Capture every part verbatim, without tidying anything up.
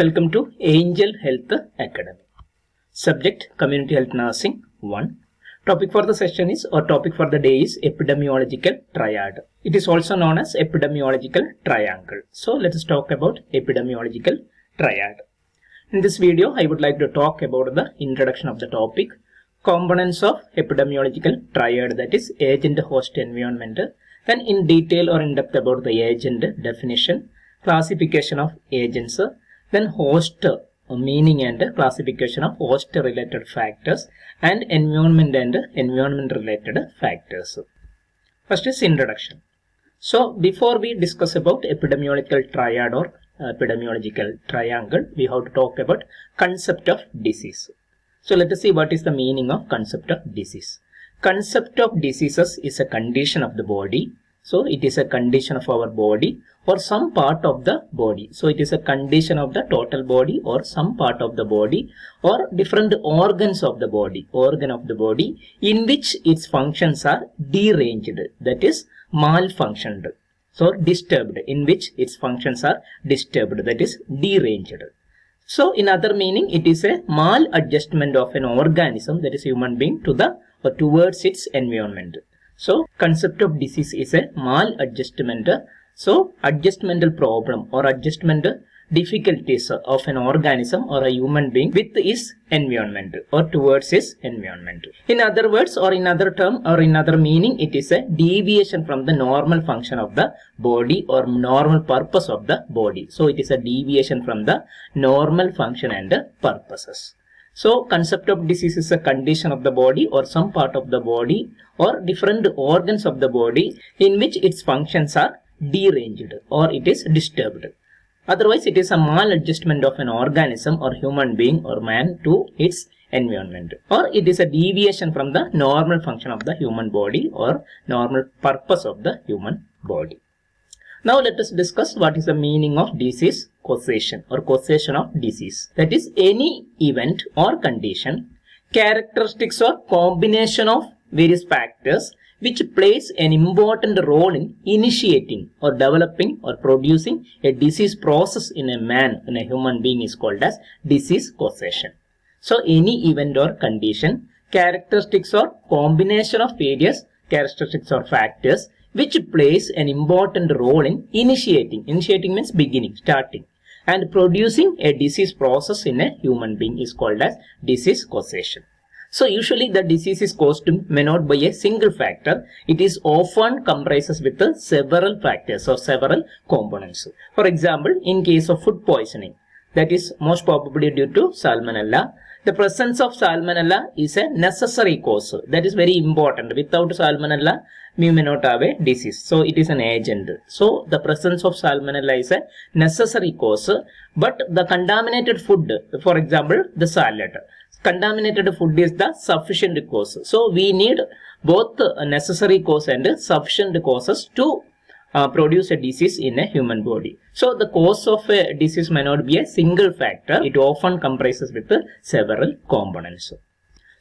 Welcome to Angel Health Academy. Subject Community Health Nursing one. Topic for the session is or topic for the day is Epidemiological Triad. It is also known as Epidemiological Triangle. So let us talk about Epidemiological Triad. In this video I would like to talk about the introduction of the topic, components of Epidemiological Triad, that is agent, host, environment, then in detail or in depth about the agent, definition, classification of agents, then host, meaning and classification of host related factors, and environment and environment related factors. First is introduction. So before we discuss about Epidemiological Triad or Epidemiological Triangle, we have to talk about concept of disease. So let us see what is the meaning of concept of disease. Concept of diseases is a condition of the body. So it is a condition of our body or some part of the body. So it is a condition of the total body or some part of the body or different organs of the body, organ of the body in which its functions are deranged, that is malfunctioned. So disturbed, in which its functions are disturbed, that is deranged. So in other meaning, it is a maladjustment of an organism, that is human being, to the or towards its environment. So concept of disease is a maladjustment. So adjustmental problem or adjustmental difficulties of an organism or a human being with its environment or towards its environment. In other words or in other term or in other meaning, it is a deviation from the normal function of the body or normal purpose of the body. So it is a deviation from the normal function and purposes. So concept of disease is a condition of the body or some part of the body or different organs of the body in which its functions are deranged or it is disturbed. Otherwise, it is a maladjustment of an organism or human being or man to its environment, or it is a deviation from the normal function of the human body or normal purpose of the human body. Now let us discuss what is the meaning of disease causation or causation of disease. That is any event or condition, characteristics or combination of various factors which plays an important role in initiating or developing or producing a disease process in a man, in a human being, is called as disease causation. So any event or condition, characteristics or combination of various characteristics or factors which plays an important role in initiating, initiating means beginning, starting, and producing a disease process in a human being is called as disease causation. So usually the disease is caused may not by a single factor. It is often comprises with the several factors or several components. For example, in case of food poisoning, that is most probably due to Salmonella. The presence of Salmonella is a necessary cause. That is very important. Without Salmonella, we may not have a disease. So it is an agent. So the presence of Salmonella is a necessary cause. But the contaminated food, for example, the salad. Contaminated food is the sufficient cause. So we need both necessary cause and sufficient causes to uh, produce a disease in a human body. So the cause of a disease may not be a single factor. It often comprises with several components.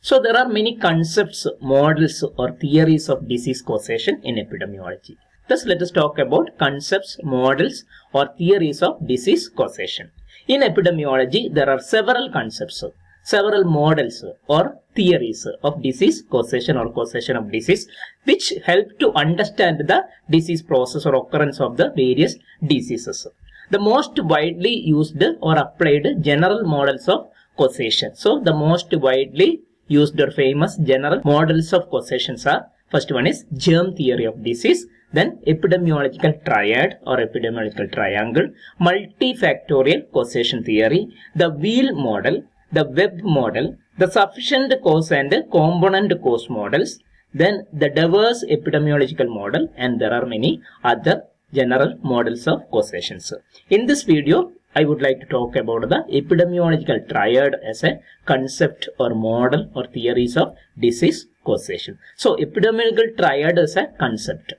So there are many concepts, models or theories of disease causation in epidemiology. Thus let us talk about concepts, models or theories of disease causation. In epidemiology, there are several concepts, several models or theories of disease causation or causation of disease which help to understand the disease process or occurrence of the various diseases. The most widely used or applied general models of causation. So the most widely used or famous general models of causations are, first one is germ theory of disease, then epidemiological triad or epidemiological triangle, multifactorial causation theory, the wheel model, the web model, the sufficient cause and component cause models, then the diverse epidemiological model, and there are many other general models of causations. In this video, I would like to talk about the epidemiological triad as a concept or model or theories of disease causation. So epidemiological triad is a concept,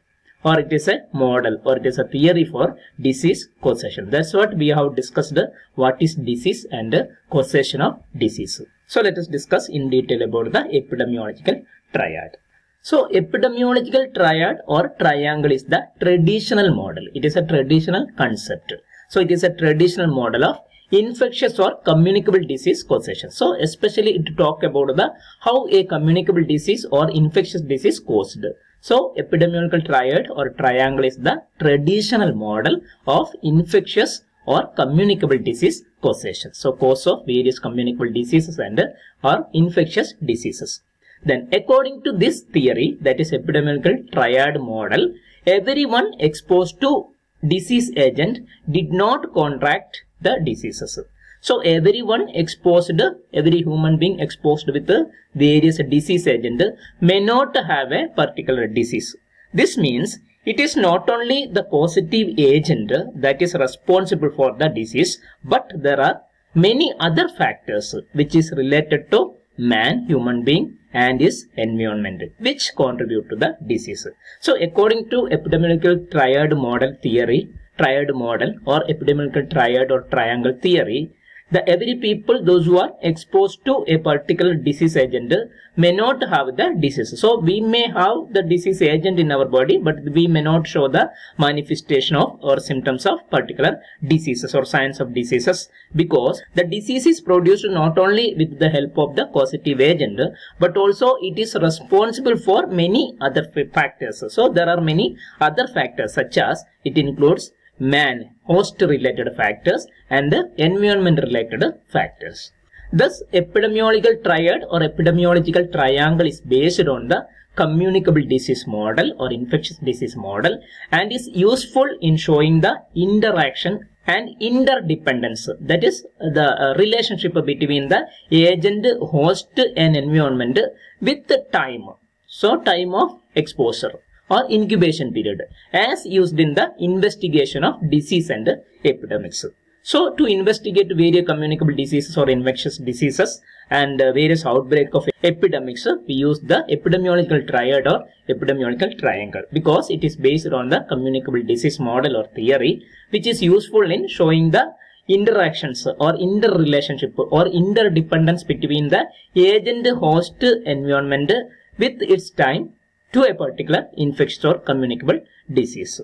or it is a model, or it is a theory for disease causation. That's what we have discussed, what is disease and causation of disease. So let us discuss in detail about the epidemiological triad. So epidemiological triad or triangle is the traditional model. It is a traditional concept. So it is a traditional model of infectious or communicable disease causation. So especially it talk about the how a communicable disease or infectious disease caused. So epidemiological triad or triangle is the traditional model of infectious or communicable disease causation. So cause of various communicable diseases and or infectious diseases. Then according to this theory, that is epidemiological triad model, everyone exposed to disease agent did not contract the diseases. So everyone exposed, every human being exposed with various disease agent may not have a particular disease. This means it is not only the causative agent that is responsible for the disease, but there are many other factors which is related to man, human being, and his environment, which contribute to the disease. So according to epidemiological triad model theory, triad model or epidemiological triad or triangle theory, the every people, those who are exposed to a particular disease agent may not have the disease. So we may have the disease agent in our body, but we may not show the manifestation of or symptoms of particular diseases or signs of diseases, because the disease is produced not only with the help of the causative agent, but also it is responsible for many other factors. So there are many other factors, such as it includes man, host related factors and the environment related factors. Thus epidemiological triad or epidemiological triangle is based on the communicable disease model or infectious disease model and is useful in showing the interaction and interdependence, that is the relationship between the agent, host and environment with the time, so time of exposure or incubation period, as used in the investigation of disease and epidemics. So to investigate various communicable diseases or infectious diseases and various outbreak of epidemics, we use the epidemiological triad or epidemiological triangle, because it is based on the communicable disease model or theory, which is useful in showing the interactions or interrelationship or interdependence between the agent, host, environment with its time to a particular infectious or communicable disease.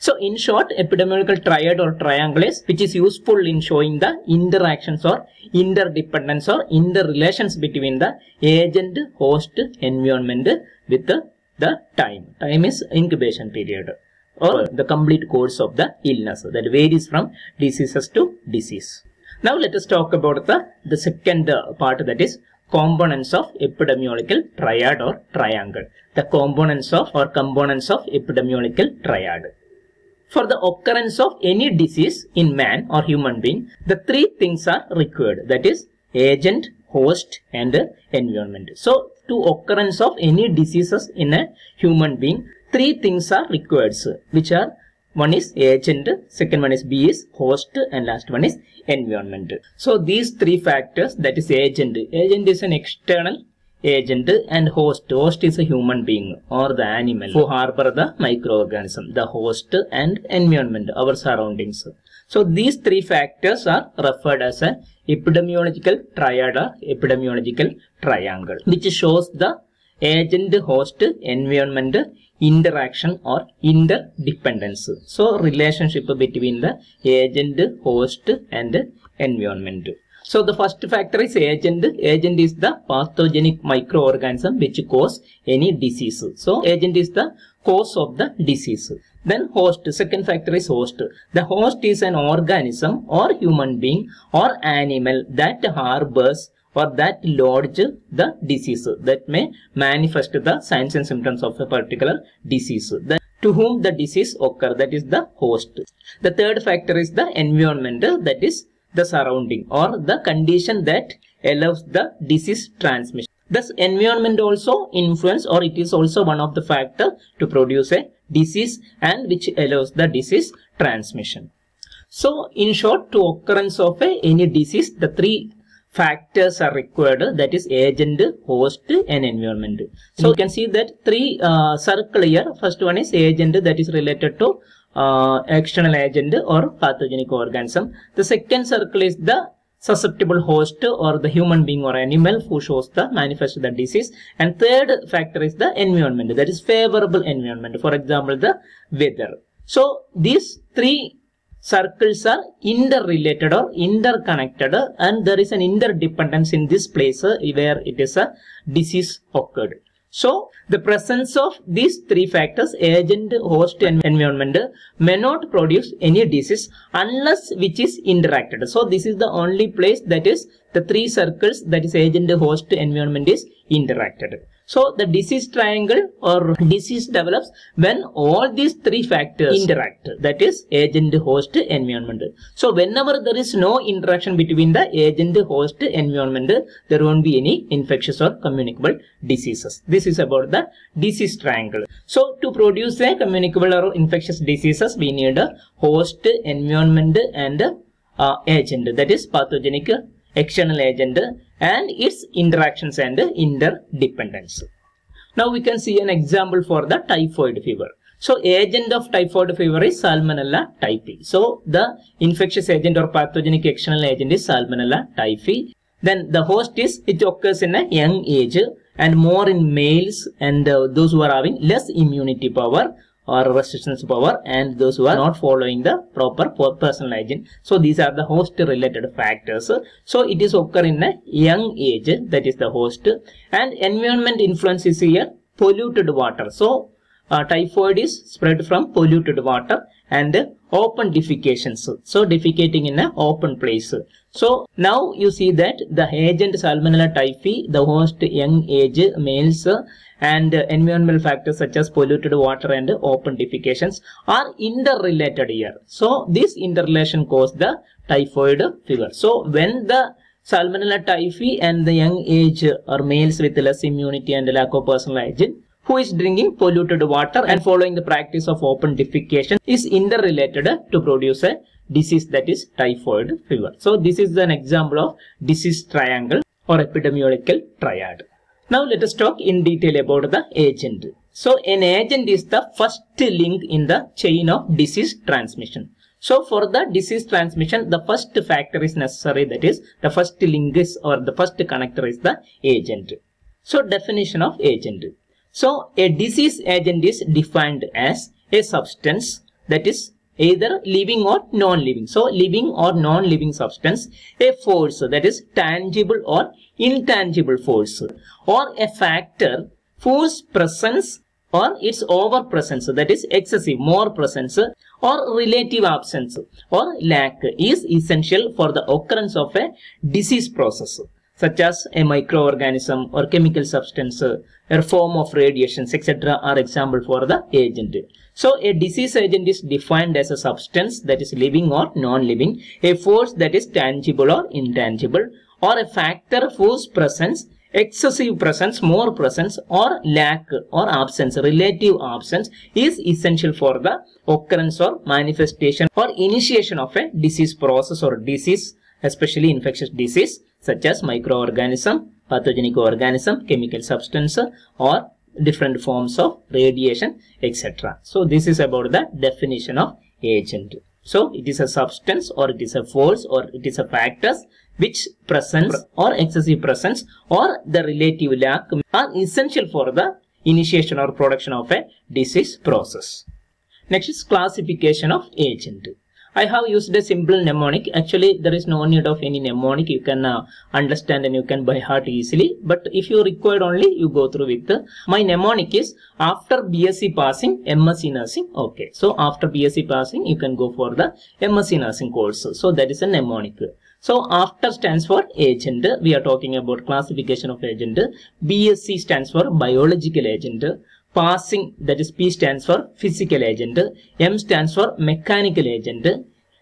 So in short, epidemiological triad or triangle is which is useful in showing the interactions or interdependence or interrelations between the agent, host, environment with the, the time. Time is incubation period or the complete course of the illness that varies from diseases to disease. Now let us talk about the, the second part, that is components of epidemiological triad or triangle. The components of or components of epidemiological triad. For the occurrence of any disease in man or human being, the three things are required, that is agent, host and environment. So to occurrence of any diseases in a human being, three things are required, which are: one is agent, second one is B is host, and last one is environment. So these three factors, that is agent. Agent is an external agent and host. Host is a human being or the animal who harbor the microorganism, the host and environment, our surroundings. So these three factors are referred as an epidemiological triad or epidemiological triangle, which shows the agent, host, environment interaction or interdependence. So relationship between the agent, host and environment. So the first factor is agent. Agent is the pathogenic microorganism which cause any disease. So agent is the cause of the disease. Then host, second factor is host. The host is an organism or human being or animal that harbors or that lodge the disease, that may manifest the signs and symptoms of a particular disease, that to whom the disease occur, that is the host. The third factor is the environment, that is the surrounding or the condition that allows the disease transmission. Thus environment also influence or it is also one of the factor to produce a disease and which allows the disease transmission. So in short, to occurrence of a, any disease, the three factors are required, that is agent, host and environment. So you can see that three uh, circle here. First one is agent, that is related to uh, external agent or pathogenic organism. The second circle is the susceptible host or the human being or animal who shows the manifest the disease. And third factor is the environment, that is favorable environment, for example the weather. So these three circles are interrelated or interconnected, and there is an interdependence in this place where it is a disease occurred. So, the presence of these three factors, agent, host and environment, may not produce any disease unless which is interacted. So, this is the only place that is the three circles, that is agent, host, environment is interacted. So, the disease triangle or disease develops when all these three factors interact, that is agent, host, environment. So, whenever there is no interaction between the agent, host, environment, there won't be any infectious or communicable diseases. This is about the disease triangle. So, to produce a communicable or infectious diseases, we need a host, environment and uh, agent, that is pathogenic external agent and its interactions and interdependence. Now we can see an example for the typhoid fever. So agent of typhoid fever is Salmonella typhi. So the infectious agent or pathogenic external agent is Salmonella typhi. Then the host is, it occurs in a young age and more in males and uh, those who are having less immunity power or resistance power and those who are not following the proper personal hygiene. So these are the host related factors. So it is occur in a young age, that is the host, and environment influence is here polluted water. So uh, typhoid is spread from polluted water and uh, open defecations. So defecating in an open place. So now you see that the agent Salmonella typhi, the host young age males, uh, and uh, environmental factors such as polluted water and uh, open defecations are interrelated here. So this interrelation caused the typhoid fever. So when the Salmonella typhi and the young age uh, or males with less immunity and lack of personal hygiene who is drinking polluted water and following the practice of open defecation is interrelated to produce a disease, that is typhoid fever. So this is an example of disease triangle or epidemiological triad. Now let us talk in detail about the agent. So an agent is the first link in the chain of disease transmission. So for the disease transmission, the first factor is necessary, that is the first link is or the first connector is the agent. So definition of agent. So, a disease agent is defined as a substance, that is either living or non-living. So, living or non-living substance, a force, that is tangible or intangible force, or a factor whose presence or its over presence, that is excessive, more presence, or relative absence or lack is essential for the occurrence of a disease process, such as a microorganism or chemical substance or form of radiations, et cetera are example for the agent. So a disease agent is defined as a substance, that is living or non-living, a force, that is tangible or intangible, or a factor whose presence, excessive presence, more presence, or lack or absence, relative absence is essential for the occurrence or manifestation or initiation of a disease process or disease, especially infectious disease, such as microorganism, pathogenic organism, chemical substance, or different forms of radiation, et cetera. So, this is about the definition of agent. So, it is a substance or it is a force or it is a factor which presence or excessive presence or the relative lack are essential for the initiation or production of a disease process. Next is classification of agent. I have used a simple mnemonic. Actually, there is no need of any mnemonic. You can uh, understand and you can by heart easily. But if you required only, you go through with the. My mnemonic is after B Sc passing, M Sc nursing. Okay. So, after B Sc passing, you can go for the M Sc nursing course. So, that is a mnemonic. So, after stands for agent. We are talking about classification of agent. B Sc stands for biological agent. Passing, that is P stands for physical agent, M stands for mechanical agent,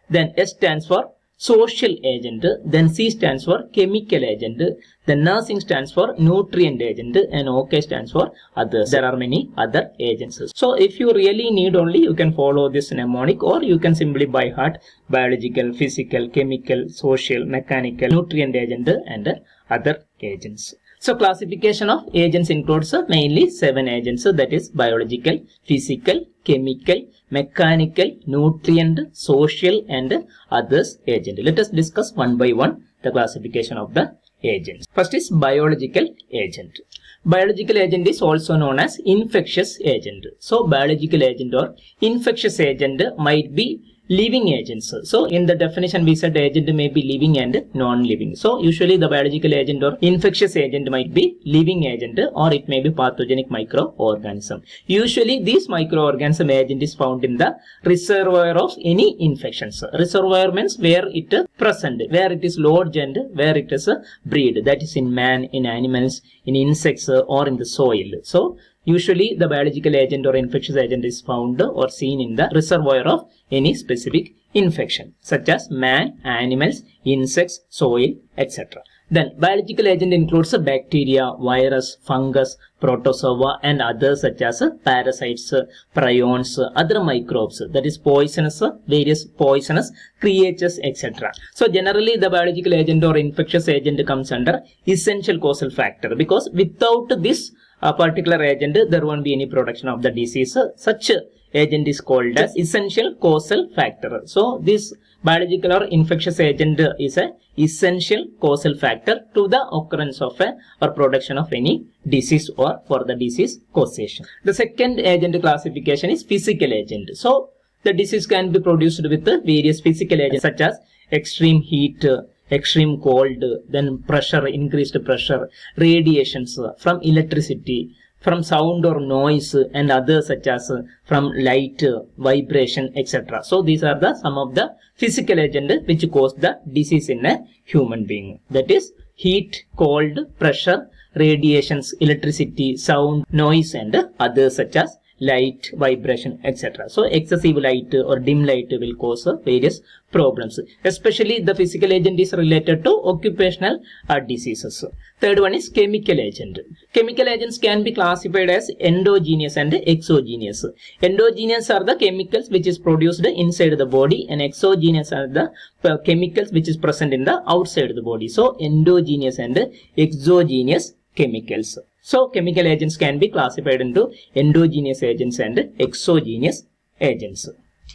then S stands for social agent, then C stands for chemical agent, then nursing stands for nutrient agent, and OK stands for others. There are many other agents. So if you really need only, you can follow this mnemonic or you can simply by heart biological, physical, chemical, social, mechanical, nutrient agent and other agents. So, classification of agents includes mainly seven agents, that is biological, physical, chemical, mechanical, nutrient, social and others agent. Let us discuss one by one the classification of the agents. First is biological agent. Biological agent is also known as infectious agent. So, biological agent or infectious agent might be living agents. So in the definition we said agent may be living and non-living. So usually the biological agent or infectious agent might be living agent, or it may be pathogenic microorganism. Usually this microorganism agent is found in the reservoir of any infections. Reservoir means where it is present, where it is lodged and where it is bred, that is in man, in animals, in insects, or in the soil. So usually the biological agent or infectious agent is found or seen in the reservoir of any specific infection, such as man, animals, insects, soil, et cetera. Then biological agent includes bacteria, virus, fungus, protozoa and others such as parasites, prions, other microbes, that is poisonous, various poisonous creatures, et cetera. So generally the biological agent or infectious agent comes under essential causal factor, because without this a particular agent there won't be any production of the disease. Such agent is called as essential causal factor. So this biological or infectious agent is an essential causal factor to the occurrence of a, or production of any disease or for the disease causation. The second agent classification is physical agent. So the disease can be produced with various physical agents such as extreme heat, extreme cold, then pressure, increased pressure, radiations from electricity, from sound or noise, and others such as from light, vibration, et cetera. So these are the some of the physical agents which cause the disease in a human being. That is heat, cold, pressure, radiations, electricity, sound, noise, and others such as light, vibration, et cetera. So excessive light or dim light will cause various problems. Especially the physical agent is related to occupational diseases. Third one is chemical agent. Chemical agents can be classified as endogenous and exogenous. Endogenous are the chemicals which is produced inside the body, and exogenous are the chemicals which is present in the outside the body. So endogenous and exogenous chemicals. So chemical agents can be classified into endogenous agents and exogenous agents.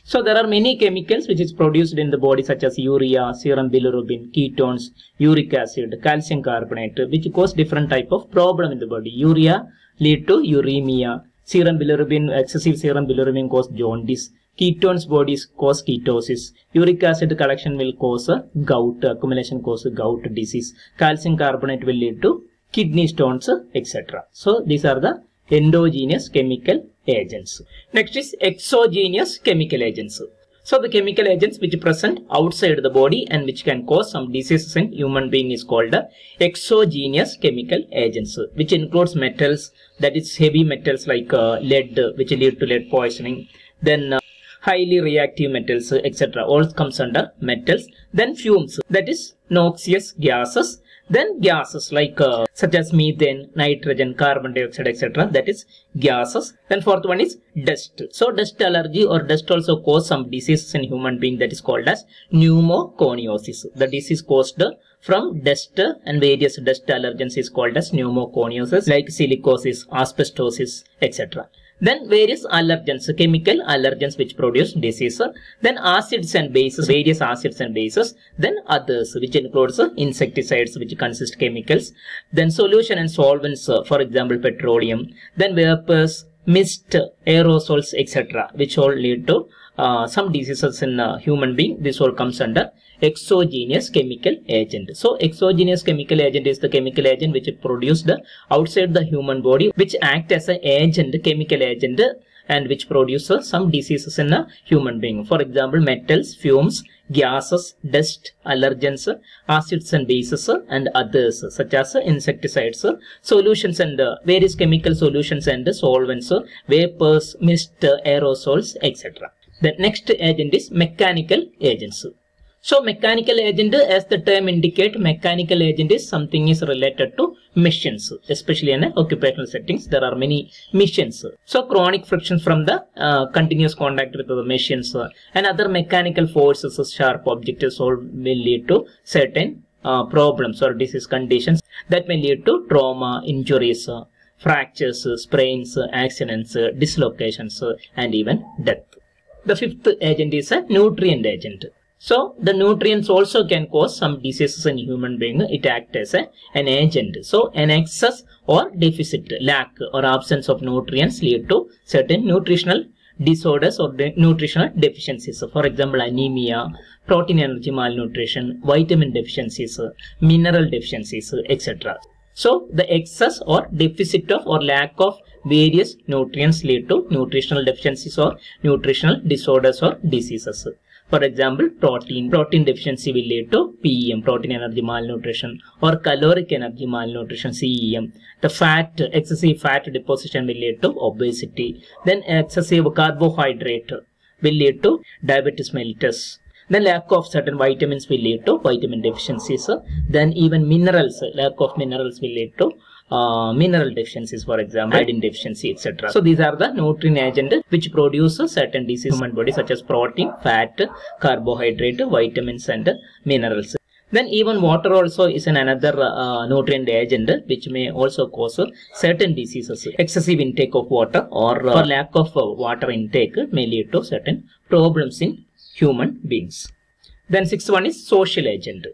So there are many chemicals which is produced in the body, such as urea, serum bilirubin, ketones, uric acid, calcium carbonate, which cause different type of problem in the body. Urea lead to uremia, serum bilirubin, excessive serum bilirubin cause jaundice, ketones bodies cause ketosis, uric acid collection will cause gout, accumulation cause gout disease, calcium carbonate will lead to kidney stones, et cetera. So these are the endogenous chemical agents. Next is exogenous chemical agents. So the chemical agents which are present outside the body and which can cause some diseases in human being is called the exogenous chemical agents, which includes metals, that is heavy metals like uh, lead, which lead to lead poisoning. Then uh, highly reactive metals, et cetera. All comes under metals. Then fumes, that is noxious gases. Then gases like uh, such as methane, nitrogen, carbon dioxide, et cetera. That is gases. Then fourth one is dust. So dust allergy or dust also cause some diseases in human being, that is called as pneumoconiosis. The disease caused from dust and various dust allergens is called as pneumoconiosis, like silicosis, asbestosis, et cetera. Then various allergens, chemical allergens which produce disease. Then acids and bases, various acids and bases. Then others, which includes insecticides which consist chemicals. Then solution and solvents, for example petroleum. Then vapors, mist, aerosols, et cetera, which all lead to uh, some diseases in uh, human being. This all comes under exogenous chemical agent. So exogenous chemical agent is the chemical agent which is produced outside the human body, which act as an agent, chemical agent, and which produces some diseases in a human being. For example, metals, fumes, gases, dust, allergens, acids and bases, and others such as insecticides, solutions and various chemical solutions and solvents, vapors, mist, aerosols, et cetera. The next agent is mechanical agents. So mechanical agent, as the term indicate, mechanical agent is something is related to machines, especially in uh, occupational settings. There are many machines. So chronic friction from the uh, continuous contact with the machines uh, and other mechanical forces, uh, sharp objects, all will lead to certain uh, problems or disease conditions that may lead to trauma, injuries, uh, fractures, uh, sprains, uh, accidents, uh, dislocations, uh, and even death. The fifth agent is a nutrient agent. So the nutrients also can cause some diseases in human being. It acts as a, an agent. So an excess or deficit, lack or absence of nutrients lead to certain nutritional disorders or de nutritional deficiencies. For example, anemia, protein energy malnutrition, vitamin deficiencies, mineral deficiencies, et cetera. So, the excess or deficit of or lack of various nutrients lead to nutritional deficiencies or nutritional disorders or diseases. For example, protein. Protein deficiency will lead to P E M, protein energy malnutrition, or caloric energy malnutrition, C E M. The fat, excessive fat deposition will lead to obesity. Then excessive carbohydrate will lead to diabetes mellitus. Then lack of certain vitamins will lead to vitamin deficiencies. Then even minerals, lack of minerals will lead to Uh, mineral deficiencies, for example, iodine deficiency, et cetera. So these are the nutrient agents which produces certain diseases in human body, such as protein, fat, carbohydrate, vitamins, and minerals. Then even water also is an another uh, nutrient agent which may also cause uh, certain diseases. Excessive intake of water or, uh, or lack of uh, water intake may lead to certain problems in human beings. Then sixth one is social agent.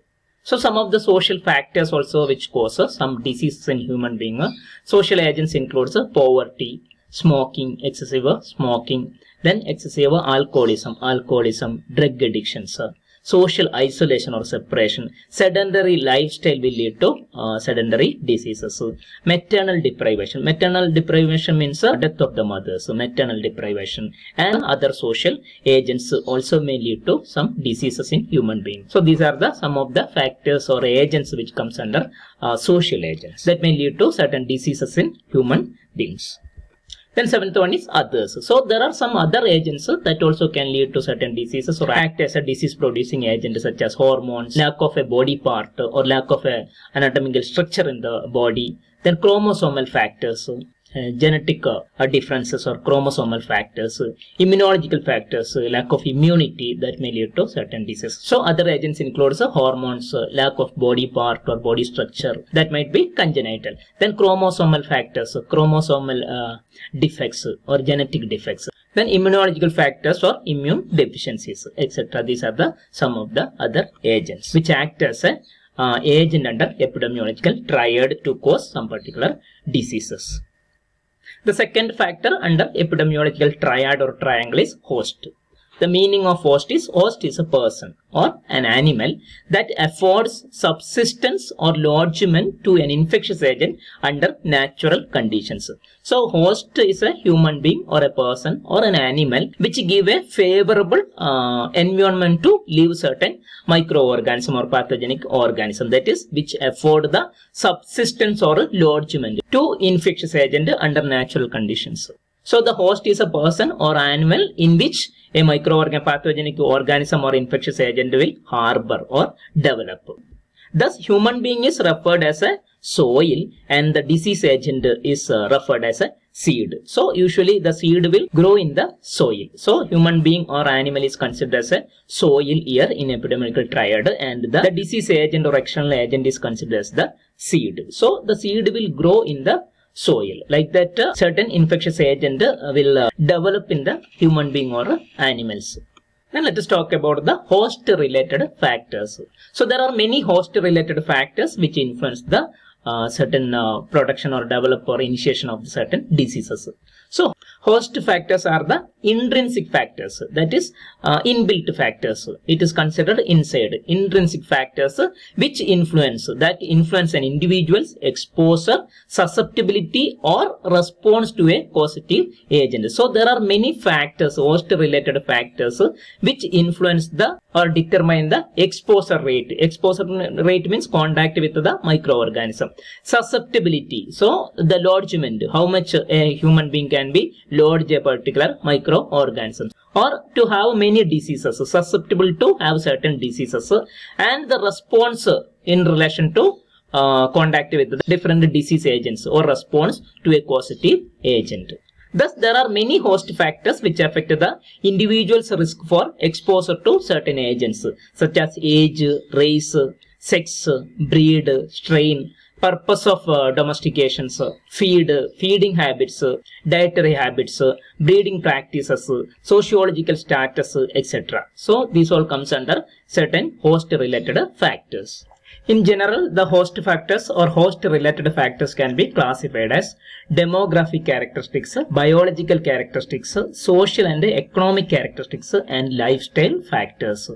So some of the social factors also which cause uh, some diseases in human being. Uh, social agents includes uh, poverty, smoking, excessive uh, smoking, then excessive uh, alcoholism, alcoholism, drug addictions, uh, social isolation or separation, sedentary lifestyle will lead to uh, sedentary diseases, uh, maternal deprivation. Maternal deprivation means uh, death of the mother, so maternal deprivation and other social agents also may lead to some diseases in human beings. So these are the some of the factors or agents which comes under uh, social agents that may lead to certain diseases in human beings. Then seventh one is others. So there are some other agents that also can lead to certain diseases or act as a disease producing agent, such as hormones, lack of a body part or lack of a anatomical structure in the body, then chromosomal factors, uh, genetic uh, differences or chromosomal factors, uh, immunological factors, uh, lack of immunity that may lead to certain diseases. So other agents includes uh, hormones, uh, lack of body part or body structure that might be congenital. Then chromosomal factors, uh, chromosomal uh, defects or genetic defects, then immunological factors or immune deficiencies, et cetera. These are the some of the other agents which act as an uh, agent under epidemiological triad to cause some particular diseases. The second factor under epidemiological triad or triangle is host. The meaning of host is host is a person or an animal that affords subsistence or lodgment to an infectious agent under natural conditions. So host is a human being or a person or an animal which give a favorable uh, environment to live certain microorganism or pathogenic organism, that is which afford the subsistence or lodgment to infectious agent under natural conditions. So the host is a person or animal in which a microorganism, pathogenic organism or infectious agent will harbor or develop. Thus, human being is referred as a soil and the disease agent is uh, referred as a seed. So, usually the seed will grow in the soil. So, human being or animal is considered as a soil here in epidemiological triad, and the, the disease agent or external agent is considered as the seed. So, the seed will grow in the soil. Like that, uh, certain infectious agent uh, will uh, develop in the human being or uh, animals. Then let us talk about the host related factors. So there are many host related factors which influence the uh, certain uh, production or develop or initiation of certain diseases. So host factors are the intrinsic factors, that is uh, inbuilt factors. It is considered inside intrinsic factors uh, which influence that influence an individual's exposure, susceptibility or response to a causative agent. So there are many factors, host related factors uh, which influence the or determine the exposure rate. Exposure rate means contact with the microorganism. Susceptibility. So the lodgment, how much a human being can be lodge a particular microorganism, or to have many diseases, susceptible to have certain diseases, and the response in relation to uh, contact with the different disease agents or response to a causative agent. Thus, there are many host factors which affect the individual's risk for exposure to certain agents, such as age, race, sex, breed, strain, purpose of uh, domestications, uh, feed, uh, feeding habits, uh, dietary habits, uh, breeding practices, uh, sociological status, uh, et cetera. So, these all comes under certain host related factors. In general, the host factors or host-related factors can be classified as demographic characteristics, biological characteristics, social and economic characteristics, and lifestyle factors.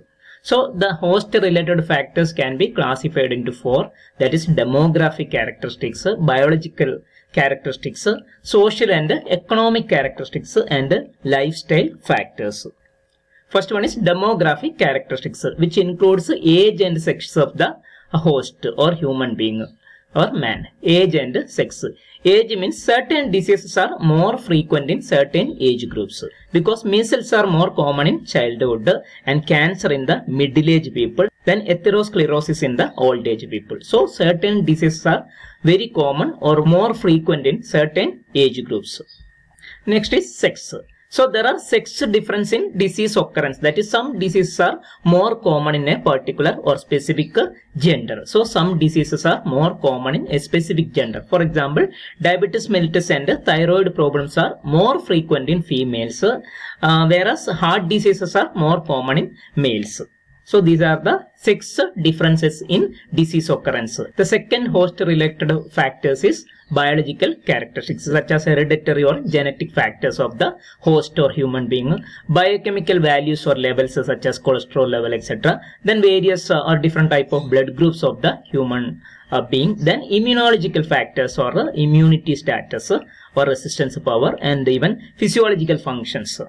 So, the host-related factors can be classified into four, that is demographic characteristics, biological characteristics, social and economic characteristics, and lifestyle factors. First one is demographic characteristics, which includes age and sex of the host or human being or man. Age and sex. Age means certain diseases are more frequent in certain age groups, because measles are more common in childhood and cancer in the middle age people than atherosclerosis in the old age people. So certain diseases are very common or more frequent in certain age groups. Next is sex. So there are sex difference in disease occurrence, that is some diseases are more common in a particular or specific gender. So some diseases are more common in a specific gender. For example, diabetes mellitus and thyroid problems are more frequent in females, uh, whereas heart diseases are more common in males. So these are the six differences in disease occurrence. The second host related factors is biological characteristics, such as hereditary or genetic factors of the host or human being, biochemical values or levels such as cholesterol level, et cetera. Then various uh, or different type of blood groups of the human uh, being. Then immunological factors or uh, immunity status uh, or resistance power, and even physiological functions.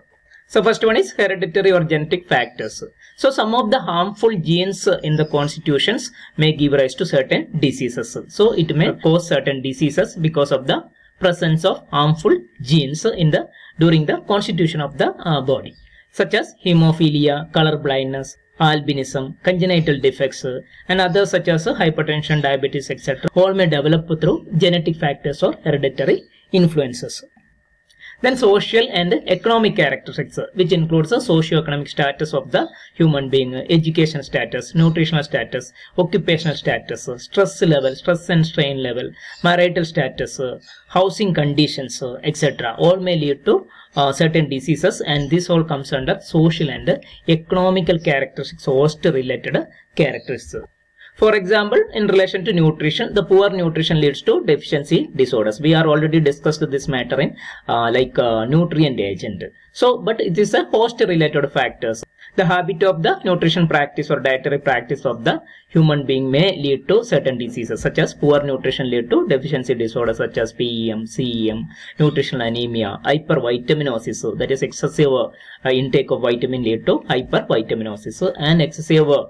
So first one is hereditary or genetic factors. So some of the harmful genes in the constitutions may give rise to certain diseases. So it may cause certain diseases because of the presence of harmful genes in the during the constitution of the uh, body, such as hemophilia, color blindness, albinism, congenital defects, and others such as hypertension, diabetes, et cetera. All may develop through genetic factors or hereditary influences. Then social and economic characteristics, which includes the socio-economic status of the human being, education status, nutritional status, occupational status, stress level, stress and strain level, marital status, housing conditions, et cetera. All may lead to uh, certain diseases, and this all comes under social and economical characteristics, host-related characteristics. For example, in relation to nutrition, the poor nutrition leads to deficiency disorders. We are already discussed this matter in uh, like uh, nutrient agent. So, but it is a host-related factors. The habit of the nutrition practice or dietary practice of the human being may lead to certain diseases, such as poor nutrition lead to deficiency disorders such as P E M, C E M, nutritional anemia, hypervitaminosis, so that is excessive uh, intake of vitamin lead to hypervitaminosis, so, and excessive uh,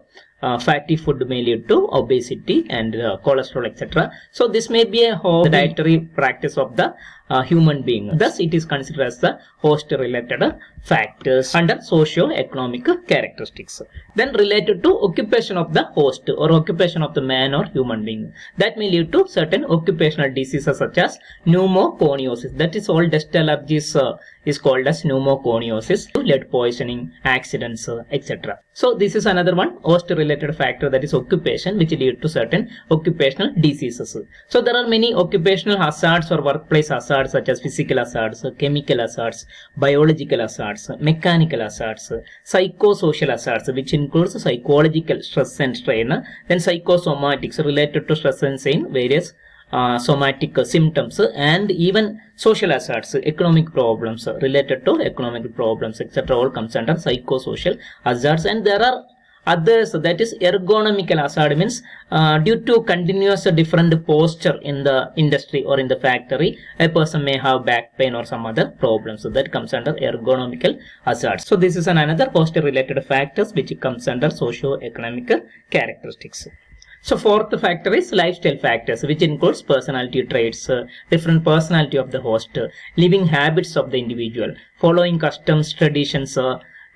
Uh, fatty food may lead to obesity and uh, cholesterol, et cetera. So this may be a whole dietary practice of the uh, human being. Thus, it is considered as the host-related factors under socio-economic characteristics. Then related to occupation of the host or occupation of the man or human being, that may lead to certain occupational diseases such as pneumoconiosis. That is all dust allergies uh, is called as pneumoconiosis, lead poisoning, accidents, uh, et cetera. So this is another one host-related factor, that is occupation, which lead to certain occupational diseases. So there are many occupational hazards or workplace hazards, such as physical hazards, chemical hazards, biological hazards, mechanical hazards, psychosocial hazards, which includes psychological stress and strain, then psychosomatics related to stress and strain, various Uh, somatic uh, symptoms, uh, and even social hazards, uh, economic problems uh, related to economic problems, et cetera. All comes under psychosocial hazards, and there are others, uh, that is ergonomical hazard means uh, due to continuous uh, different posture in the industry or in the factory, a person may have back pain or some other problems. So that comes under ergonomical hazards. So this is an another host-related factors which comes under socio-economic characteristics. So fourth factor is lifestyle factors, which includes personality traits, uh, different personality of the host, uh, living habits of the individual, following customs, traditions, uh,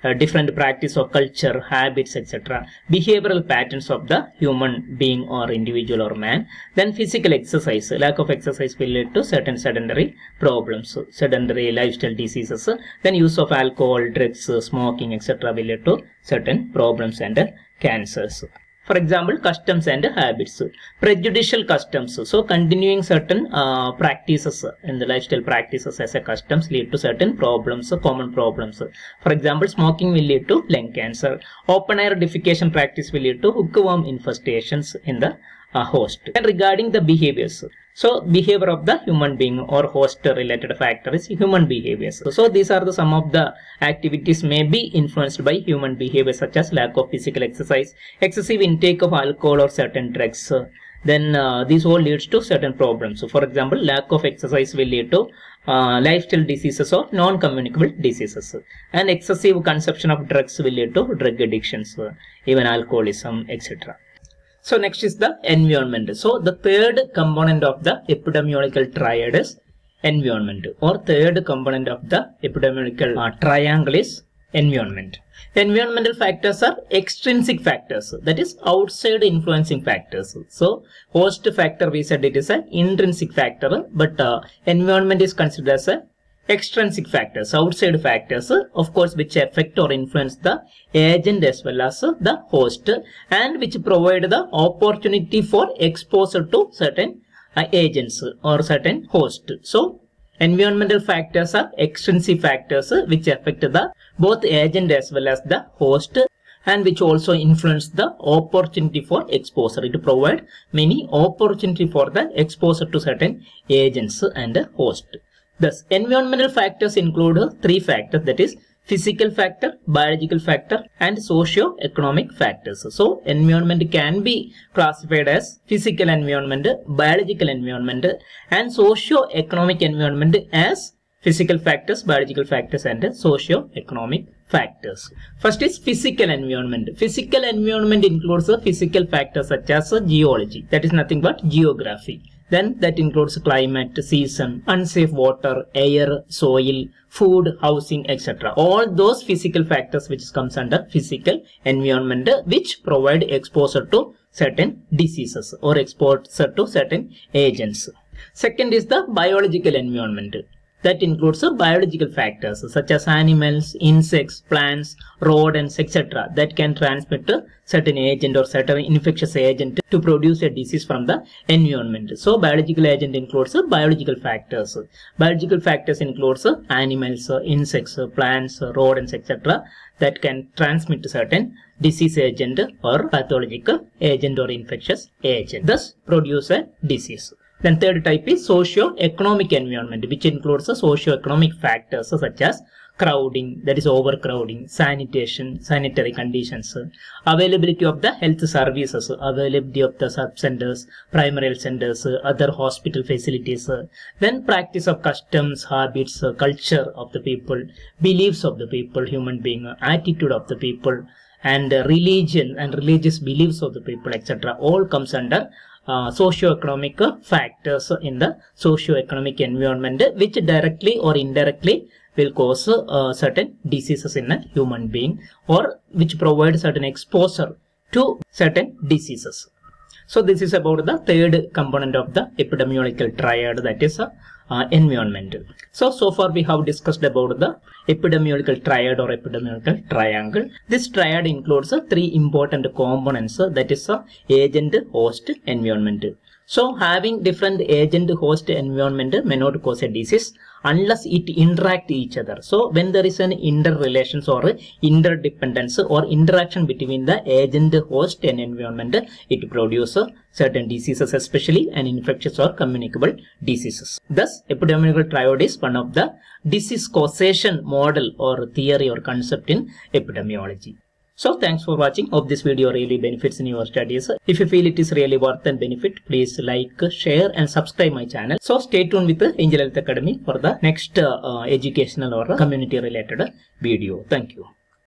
uh, different practice or culture, habits, et cetera. Behavioral patterns of the human being or individual or man. Then physical exercise. Lack of exercise will lead to certain sedentary problems, uh, sedentary lifestyle diseases. Uh, then use of alcohol, drugs, uh, smoking, et cetera will lead to certain problems and uh, cancers. For example, customs and habits, prejudicial customs. So continuing certain uh, practices in the lifestyle practices as a customs lead to certain problems, common problems. For example, smoking will lead to lung cancer. Open air defecation practice will lead to hookworm infestations in the uh, host. And regarding the behaviors. So, behavior of the human being or host related factor is human behaviors. So, so, these are the some of the activities may be influenced by human behavior, such as lack of physical exercise, excessive intake of alcohol or certain drugs. Then uh, this all leads to certain problems. So, for example, lack of exercise will lead to uh, lifestyle diseases or non-communicable diseases. And excessive consumption of drugs will lead to drug addictions, even alcoholism, et cetera. So next is the environment. So the third component of the epidemiological triad is environment, or third component of the epidemiological uh, triangle is environment. Environmental factors are extrinsic factors, that is outside influencing factors. So host factor, we said it is an intrinsic factor, but uh, environment is considered as a extrinsic factors, outside factors, of course, which affect or influence the agent as well as the host, and which provide the opportunity for exposure to certain uh, agents or certain host. So, environmental factors are extrinsic factors which affect the both agent as well as the host, and which also influence the opportunity for exposure. It provides many opportunity for the exposure to certain agents and the host. Thus, environmental factors include three factors, that is physical factor, biological factor and socio-economic factors. So, environment can be classified as physical environment, biological environment and socio-economic environment as physical factors, biological factors and socio-economic factors. First is physical environment. Physical environment includes physical factors such as geology, that is nothing but geography. Then that includes climate, season, unsafe water, air, soil, food, housing, et cetera. All those physical factors which comes under physical environment, which provide exposure to certain diseases or exposure to certain agents. Second is the biological environment. That includes uh, biological factors such as animals, insects, plants, rodents, et cetera that can transmit a certain agent or certain infectious agent to produce a disease from the environment. So, biological agent includes uh, biological factors. Biological factors includes uh, animals, uh, insects, uh, plants, uh, rodents, et cetera that can transmit certain disease agent or pathological agent or infectious agent, thus produce a disease. Then third type is socio-economic environment, which includes the socio-economic factors such as crowding, that is overcrowding, sanitation, sanitary conditions, availability of the health services, availability of the sub-centers, primary health centers, other hospital facilities, then practice of customs, habits, culture of the people, beliefs of the people, human being, attitude of the people, and religion and religious beliefs of the people, et cetera all comes under Uh, socio-economic uh, factors in the socio-economic environment, which directly or indirectly will cause uh, certain diseases in a human being or which provide certain exposure to certain diseases. So this is about the third component of the epidemiological triad, that is uh, uh, environmental. So, so far we have discussed about the epidemiological triad or epidemiological triangle. This triad includes uh, three important components, uh, that is uh, agent, host, environment. So, having different agent, host, environment may not cause a disease unless it interact each other. So, when there is an interrelations or interdependence or interaction between the agent, host and environment, it produces certain diseases, especially and infectious or communicable diseases. Thus, epidemiological triad is one of the disease causation model or theory or concept in epidemiology. So thanks for watching. Hope this video really benefits in your studies. If you feel it is really worth and benefit, please like, share and subscribe my channel. So stay tuned with the Angel Health Academy for the next uh, educational or community related video. Thank you.